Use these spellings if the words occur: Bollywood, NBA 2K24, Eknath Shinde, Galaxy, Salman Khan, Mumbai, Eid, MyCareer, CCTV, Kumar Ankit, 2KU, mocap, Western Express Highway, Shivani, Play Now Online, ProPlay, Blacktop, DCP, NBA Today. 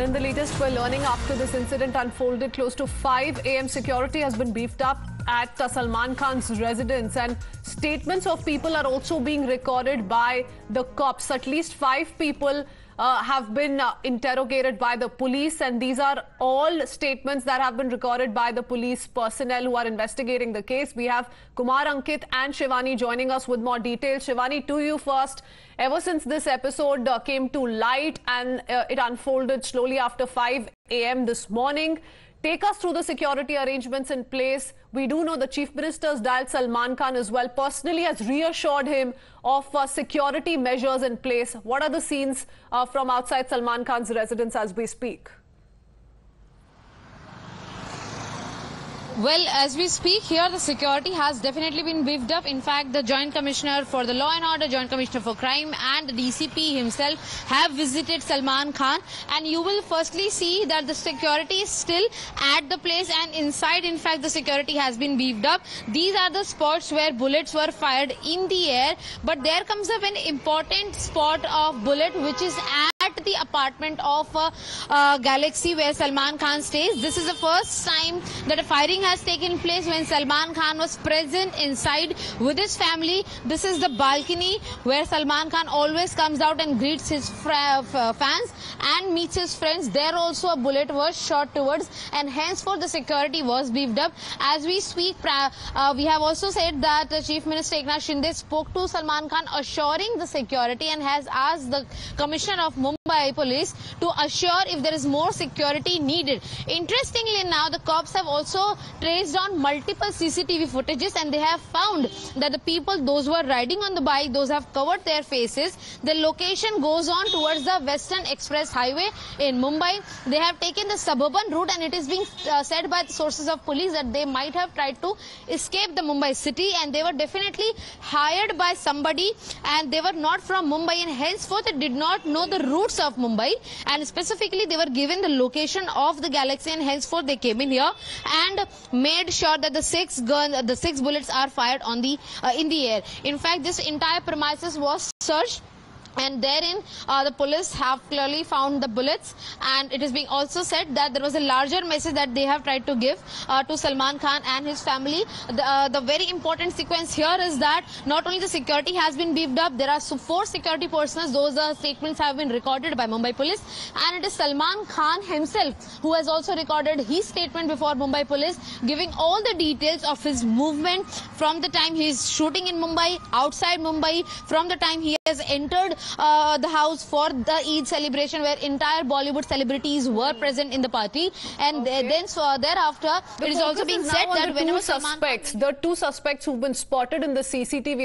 And in the latest, we're learning after this incident unfolded close to 5 a.m., security has been beefed up at Salman Khan's residence, and statements of people are also being recorded by the cops. At least 5 people have been interrogated by the police, and these are all statements that have been recorded by the police personnel who are investigating the case. We have Kumar Ankit and Shivani joining us with more details. Shivani, to you first. Ever since this episode came to light and it unfolded slowly after 5 a.m. this morning, take us through the security arrangements in place. We do know the Chief Minister's dialed Salman Khan as well, personally has reassured him of security measures in place. What are the scenes from outside Salman Khan's residence as we speak? Well, as we speak here, the security has definitely been beefed up. In fact, the Joint Commissioner for the Law and Order, Joint Commissioner for Crime and the DCP himself have visited Salman Khan. And you will firstly see that the security is still at the place, and inside, in fact, the security has been beefed up. These are the spots where bullets were fired in the air. But there comes up an important spot of bullet, which is at the apartment of Galaxy where Salman Khan stays. This is the first time that a firing has taken place when Salman Khan was present inside with his family. This is the balcony where Salman Khan always comes out and greets his fans and meets his friends. There also a bullet was shot towards, and henceforth the security was beefed up. As we speak, we have also said that Chief Minister Eknath Shinde spoke to Salman Khan, assuring the security, and has asked the Commissioner of Mumbai Police to assure if there is more security needed. Interestingly, now the cops have also traced on multiple CCTV footages, and they have found that the people, those who are riding on the bike, those have covered their faces. The location goes on towards the Western Express Highway in Mumbai. They have taken the suburban route, and it is being said by the sources of police that they might have tried to escape the Mumbai city, and they were definitely hired by somebody, and they were not from Mumbai, and henceforth they did not know the roots of Mumbai, and specifically they were given the location of the Galaxy, and henceforth they came in here and made sure that the six bullets are fired on the in the air. In fact, this entire premises was searched, and therein the police have clearly found the bullets, and it is being also said that there was a larger message that they have tried to give to Salman Khan and his family. The very important sequence here is that not only the security has been beefed up, there are 4 security personnel. Those statements have been recorded by Mumbai Police, and it is Salman Khan himself who has also recorded his statement before Mumbai Police, giving all the details of his movement from the time he is shooting in Mumbai, outside Mumbai, from the time he has entered the house for the Eid celebration, where entire Bollywood celebrities were present in the party, and okay. Thereafter, it is also being said that whenever the two suspects who've been spotted in the CCTV